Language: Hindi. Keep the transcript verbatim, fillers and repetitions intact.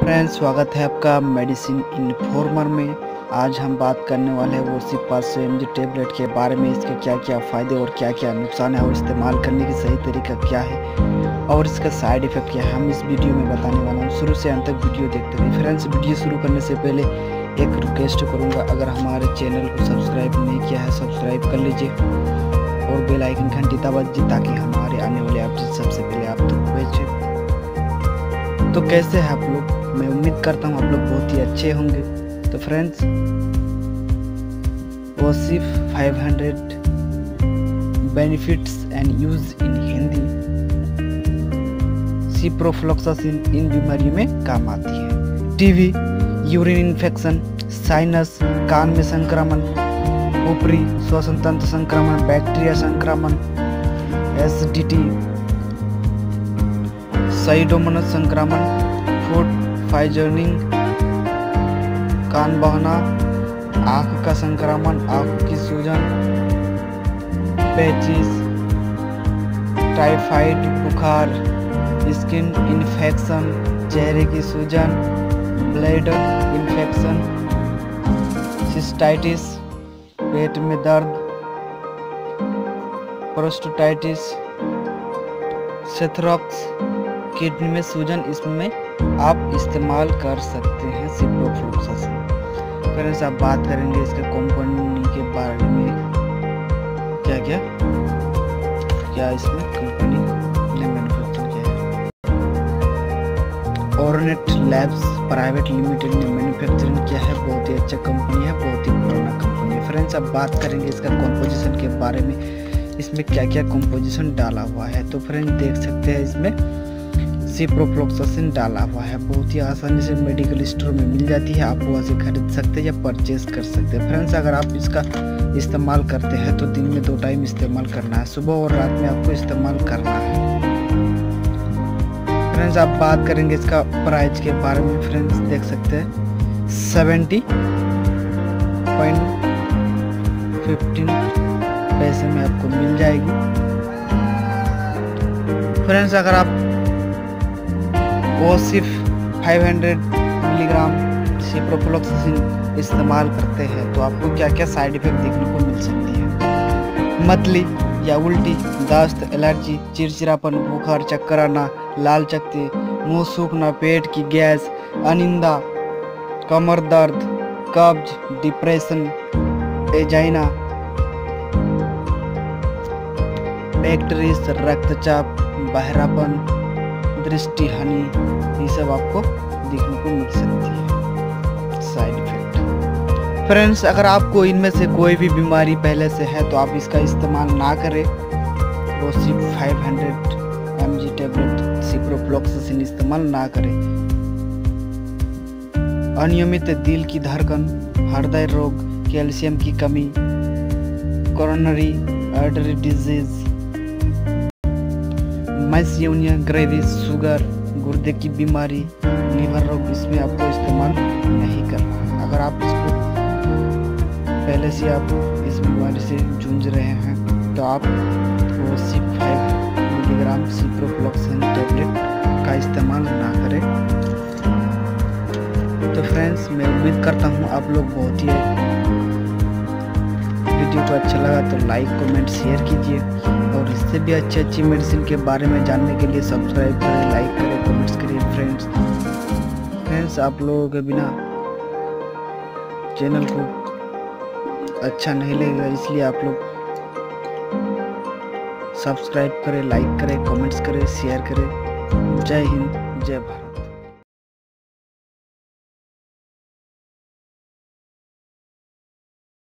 फ्रेंड्स, स्वागत है आपका मेडिसिन इन्फॉर्मर में। आज हम बात करने वाले हैं ओसिफ पाँच सौ एम जी टेबलेट के बारे में। इसके क्या क्या फ़ायदे और क्या क्या नुकसान है और इस्तेमाल करने की सही तरीका क्या है और इसका साइड इफ़ेक्ट क्या है, हम इस वीडियो में बताने वाला हूँ। शुरू से अंत तक वीडियो देखते रहिए। फ्रेंड्स, वीडियो शुरू करने से पहले एक रिक्वेस्ट करूँगा, अगर हमारे चैनल को सब्सक्राइब नहीं किया है सब्सक्राइब कर लीजिए और बेल आइकन घंटी दबा दीजिए ताकि हमारे आने वाले अपडेट सबसे पहले आप तक पहुँचे। तो कैसे हैं आप लोग? मैं उम्मीद करता हूँ आप लोग बहुत ही अच्छे होंगे। तो friends, Osif five hundred benefits and use in Hindi. Ciprofloxacin इन बीमारी में काम आती है। टीवी, यूरिन इन्फेक्शन, साइनस, कान में संक्रमण, ऊपरी श्वसन तंत्र संक्रमण, बैक्टीरिया संक्रमण, एसिडिटी, साइटोमोनस संक्रमण, फूड पॉइजनिंग, कान बहना, आँख का संक्रमण, आँख की सूजन, पैचिस, टाइफाइड बुखार, स्किन इन्फेक्शन, चेहरे की सूजन, ब्लड इन्फेक्शन, सिस्टाइटिस, पेट में दर्द, प्रोस्टेटाइटिस, सेथ्रॉक्स, किडनी में सूजन। इसमें आप इस्तेमाल कर सकते हैं सिप्रोफ्लोक्सासिन। फ्रेंड्स, आप बात करेंगे इसके कंपनी के बारे में, क्या क्या क्या इसमें कंपनी ने मैन्युफैक्चर किया है। ऑर्नेट लैब्स प्राइवेट लिमिटेड ने मैन्युफैक्चरिंग किया है। बहुत ही अच्छा कंपनी है, बहुत ही पुराना कंपनी है। फ्रेंड्स, आप बात करेंगे इसका कंपोजिशन के बारे में, इसमें क्या क्या कंपोजिशन डाला हुआ है। तो फ्रेंड्स, देख सकते हैं इसमें सिप्रोफ्लोक्सासिन डाला हुआ है। बहुत ही आसानी से मेडिकल स्टोर में मिल जाती है, आप वहाँ से खरीद सकते हैं या परचेज कर सकते हैं। फ्रेंड्स, अगर आप इसका इस्तेमाल करते हैं तो दिन में दो टाइम इस्तेमाल करना है, सुबह और रात में आपको इस्तेमाल करना है। फ्रेंड्स, आप बात करेंगे इसका प्राइस के बारे में। फ्रेंड्स, देख सकते हैं सेवेंटी पॉइंट फिफ्टीन पैसे में आपको मिल जाएगी। फ्रेंड्स, अगर आप Osif five hundred milligram ciprofloxacin इस्तेमाल करते हैं तो आपको क्या क्या साइड इफेक्ट देखने को मिल सकती है। मतली या उल्टी, दस्त, एलर्जी, चिड़चिड़ापन, बुखार, चक्कर आना, लाल चकते, मुंह सूखना, पेट की गैस, अनिंदा, कमर दर्द, कब्ज, डिप्रेशन, एजाइना, बैक्टीरिस, रक्तचाप, बहरापन, दृष्टि हानि, ये सब आपको देखने को मिल सकती है साइड इफेक्ट। फ्रेंड्स, अगर आपको इनमें से कोई भी बीमारी पहले से है तो आप इसका इस्तेमाल ना करें। Osif five hundred M G tablet ciprofloxacin इस्तेमाल ना करें। अनियमित दिल की धड़कन, हृदय रोग, कैल्शियम की कमी, coronary artery disease, myasthenia gravis, sugar, गुर्दे की बीमारी, लीवर रोग, इसमें आपको इस्तेमाल नहीं करना है। अगर आप इसको पहले से आप इस बीमारी से जूझ रहे हैं तो आप Osif five milligram ciprofloxacin tablet का इस्तेमाल ना करें। तो फ्रेंड्स, मैं उम्मीद करता हूँ आप लोग बहुत ही, वीडियो को अच्छा लगा तो लाइक, कमेंट, शेयर कीजिए और इससे भी अच्छी अच्छी मेडिसिन के बारे में जानने के लिए सब्सक्राइब करें, लाइक करें, कमेंट्स करिए। फ्रेंड्स फ्रेंड्स आप लोगों के बिना चैनल को अच्छा नहीं लगेगा, इसलिए आप लोग सब्सक्राइब करें, लाइक करें, कमेंट्स करें, शेयर करें। जय हिंद, जय भारत।